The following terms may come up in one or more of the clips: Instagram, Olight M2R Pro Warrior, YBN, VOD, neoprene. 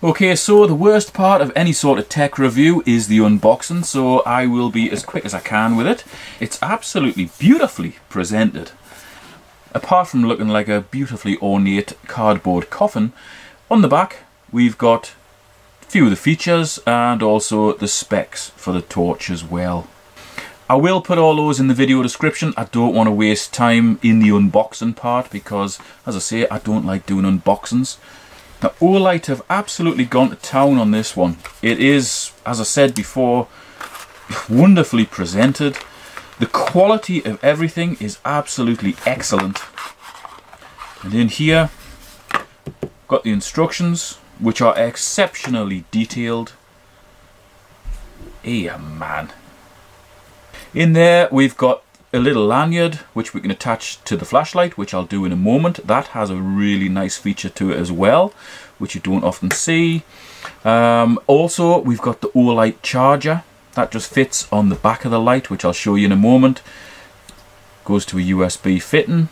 Okay, so the worst part of any sort of tech review is the unboxing, so I will be as quick as I can with it. It's absolutely beautifully presented. Apart from looking like a beautifully ornate cardboard coffin, on the back we've got a few of the features and also the specs for the torch as well. I will put all those in the video description. I don't want to waste time in the unboxing part because, as I say, I don't like doing unboxings. Now, Olight have absolutely gone to town on this one. It is, as I said before, wonderfully presented. The quality of everything is absolutely excellent. And in here, got the instructions, which are exceptionally detailed. Yeah, man. In there, we've got a little lanyard, which we can attach to the flashlight, which I'll do in a moment. That has a really nice feature to it as well, which you don't often see. Also, we've got the Olight charger. That just fits on the back of the light, which I'll show you in a moment. Goes to a USB fitting.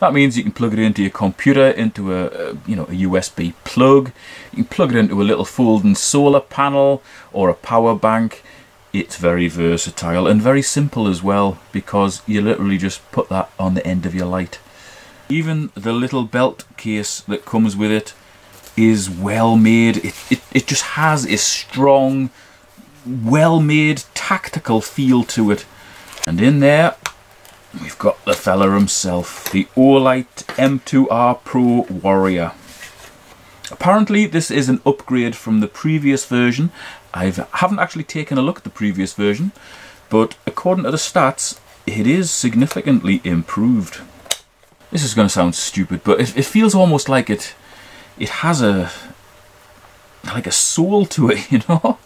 That means you can plug it into your computer, into a USB plug. You can plug it into a little folding solar panel or a power bank. It's very versatile and very simple as well, because you literally just put that on the end of your light. Even the little belt case that comes with it is well made. It just has a strong, well made tactical feel to it. And in there we've got the fella himself, the Olight M2R Pro Warrior. Apparently this is an upgrade from the previous version. I haven't actually taken a look at the previous version, but according to the stats, it is significantly improved. This is going to sound stupid, but it feels almost like it has a soul to it, you know?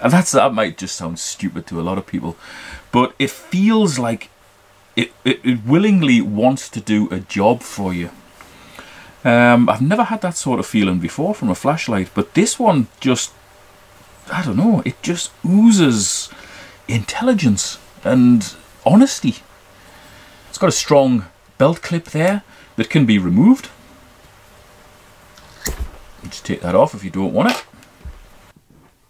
That might just sound stupid to a lot of people, but it feels like it willingly wants to do a job for you. I've never had that sort of feeling before from a flashlight, but this one just, I don't know, it just oozes intelligence and honesty. It's got a strong belt clip there that can be removed. Just take that off if you don't want it.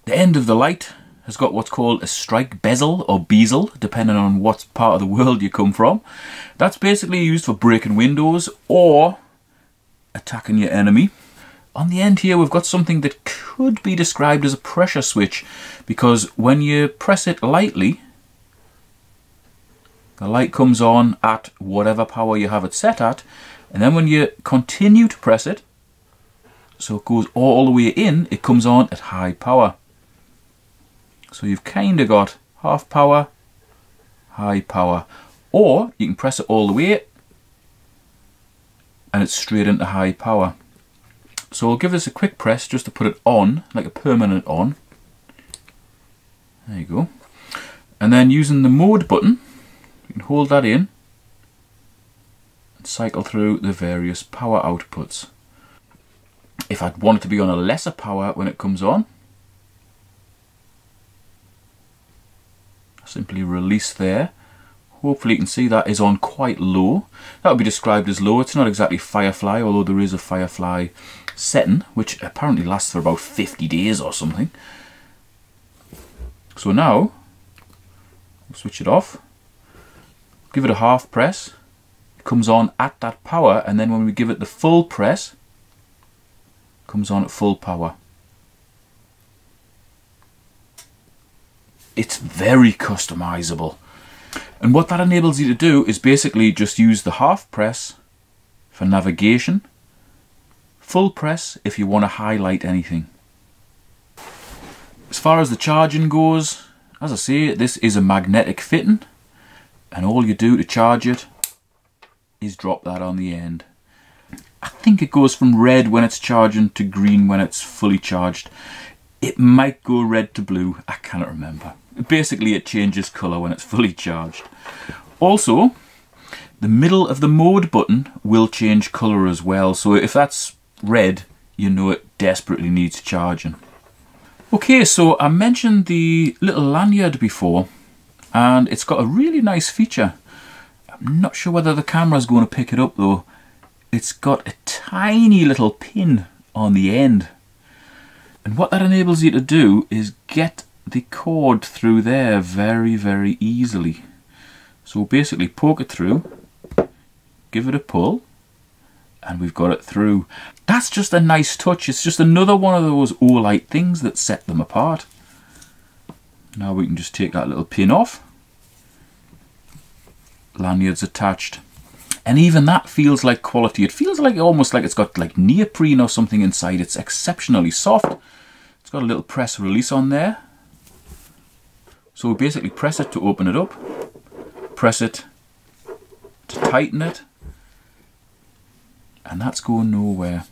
The end of the light has got what's called a strike bezel or bezel, depending on what part of the world you come from. That's basically used for breaking windows or attacking your enemy. On the end here, we've got something that could be described as a pressure switch, because when you press it lightly, the light comes on at whatever power you have it set at, and then when you continue to press it, so it goes all the way in, it comes on at high power. So you've kind of got half power, high power, or you can press it all the way and it's straight into high power. So I'll give this a quick press just to put it on, like a permanent on. There you go. And then using the mode button, you can hold that in and cycle through the various power outputs. If I'd want it to be on a lesser power when it comes on, I simply release there. Hopefully you can see that is on quite low. That would be described as low. It's not exactly Firefly, although there is a Firefly setting, which apparently lasts for about 50 days or something. So now, I'll switch it off, give it a half press, it comes on at that power, and then when we give it the full press, it comes on at full power. It's very customizable. And what that enables you to do is basically just use the half press for navigation, full press if you want to highlight anything. As far as the charging goes, as I say, this is a magnetic fitting, and all you do to charge it is drop that on the end. I think it goes from red when it's charging to green when it's fully charged. It might go red to blue, I cannot remember. Basically it changes colour when it's fully charged. Also, the middle of the mode button will change colour as well, so if that's red, you know it desperately needs charging. Okay, so I mentioned the little lanyard before, and it's got a really nice feature. I'm not sure whether the camera's going to pick it up though. It's got a tiny little pin on the end. And what that enables you to do is get the cord through there very, very easily. So basically poke it through, give it a pull, and we've got it through. That's just a nice touch. It's just another one of those Olight things that set them apart. Now we can just take that little pin off. Lanyard's attached. And even that feels like quality. It feels like almost like it's got like neoprene or something inside. It's exceptionally soft. It's got a little press release on there. So we basically press it to open it up, press it to tighten it, and that's going nowhere.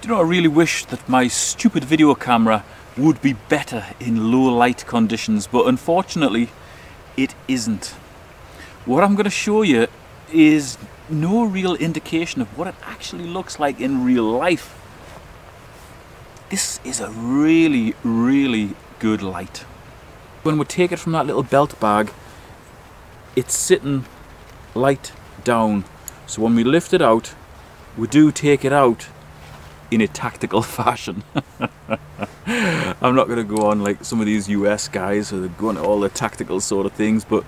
Do you know, I really wish that my stupid video camera would be better in low light conditions, but unfortunately it isn't. What I'm going to show you is no real indication of what it actually looks like in real life. This is a really, really good light. When we take it from that little belt bag, it's sitting light down. So when we lift it out, we do take it out in a tactical fashion. I'm not going to go on like some of these US guys who are going to all the tactical sort of things, but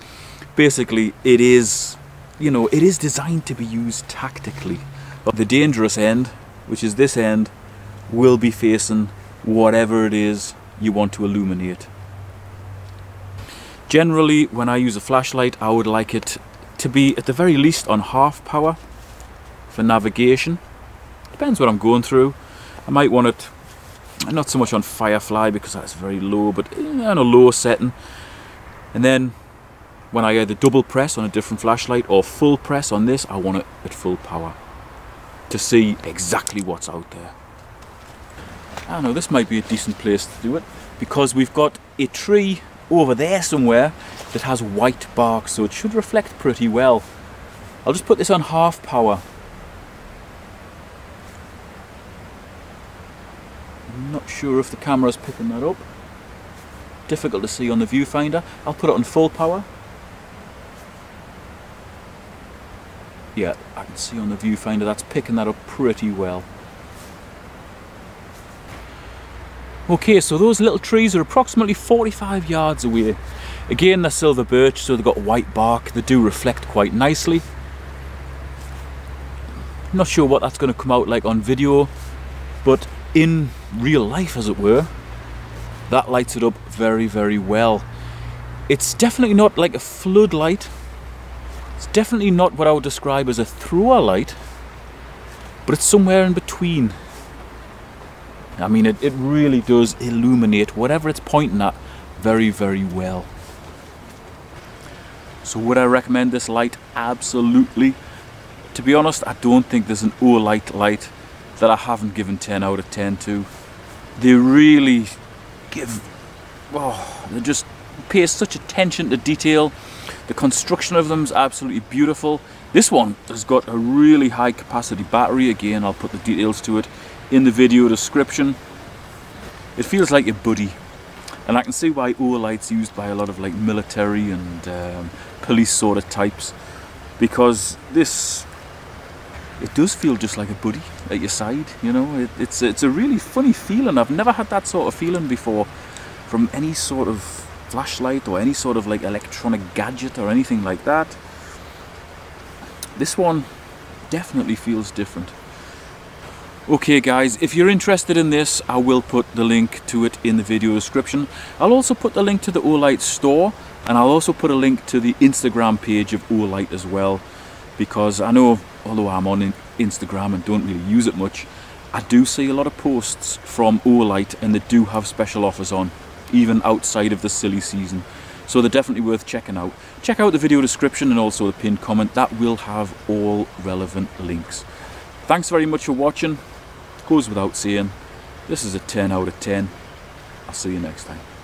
basically it is, you know, it is designed to be used tactically. But the dangerous end, which is this end, will be facing whatever it is you want to illuminate. Generally, when I use a flashlight, I would like it to be at the very least on half power for navigation. Depends what I'm going through. I might want it not so much on Firefly because that's very low, but on a low setting. And then when I either double press on a different flashlight or full press on this, I want it at full power to see exactly what's out there. I don't know, this might be a decent place to do it because we've got a tree over there somewhere that has white bark, so it should reflect pretty well. I'll just put this on half power. I'm not sure if the camera's picking that up. Difficult to see on the viewfinder. I'll put it on full power. Yeah, I can see on the viewfinder that's picking that up pretty well. Okay, so those little trees are approximately 45 yards away. Again, they're silver birch, so they've got white bark. They do reflect quite nicely. I'm not sure what that's going to come out like on video, but in real life, as it were, that lights it up very, very well. It's definitely not like a floodlight. It's definitely not what I would describe as a thrower light, but it's somewhere in between. I mean, it really does illuminate whatever it's pointing at very, very well. So would I recommend this light? Absolutely. To be honest, I don't think there's an Olight light that I haven't given 10 out of 10 to. They really give, oh, they just pay such attention to detail. The construction of them is absolutely beautiful. This one has got a really high capacity battery. Again, I'll put the details to it in the video description. It feels like your buddy, and I can see why Olight's used by a lot of like military and police sort of types, because this, it does feel just like a buddy at your side, you know. It's a really funny feeling. I've never had that sort of feeling before from any sort of flashlight or any sort of like electronic gadget or anything like that. This one definitely feels different. Okay guys, if you're interested in this, I will put the link to it in the video description. I'll also put the link to the Olight store, and I'll also put a link to the Instagram page of Olight as well, because I know, although I'm on Instagram and don't really use it much, I do see a lot of posts from Olight, and they do have special offers on, even outside of the silly season. So they're definitely worth checking out. Check out the video description and also the pinned comment. That will have all relevant links. Thanks very much for watching. Goes without saying, this is a 10 out of 10. I'll see you next time.